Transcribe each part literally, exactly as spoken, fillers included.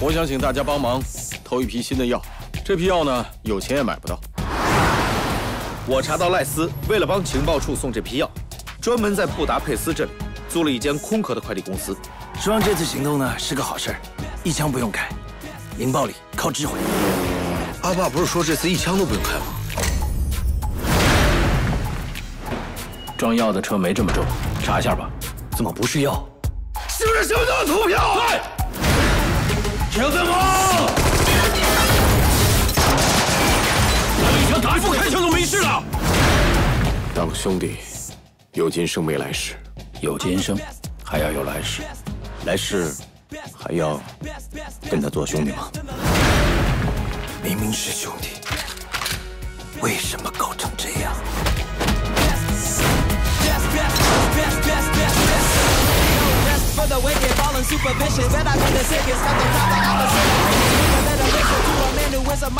我想请大家帮忙投一批新的药，这批药呢，有钱也买不到。我查到赖斯为了帮情报处送这批药，专门在布达佩斯镇租了一间空壳的快递公司。希望这次行动呢是个好事，一枪不用开，零暴力，靠智慧。阿爸不是说这次一枪都不用开吗？ 装药的车没这么重，查一下吧。怎么不是药？是不是行动投票？对，停子鹏，我一枪打死，开枪都没事了。当兄弟，有今生没来世，有今生还要有来世，来世还要跟他做兄弟吗？明明是兄弟，为什么搞成这样？ 三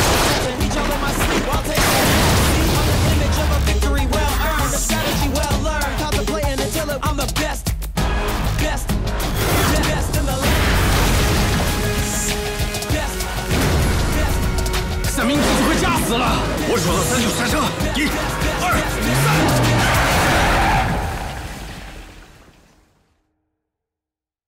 名弟子快炸死了！我数到三就刹车，一、二、三。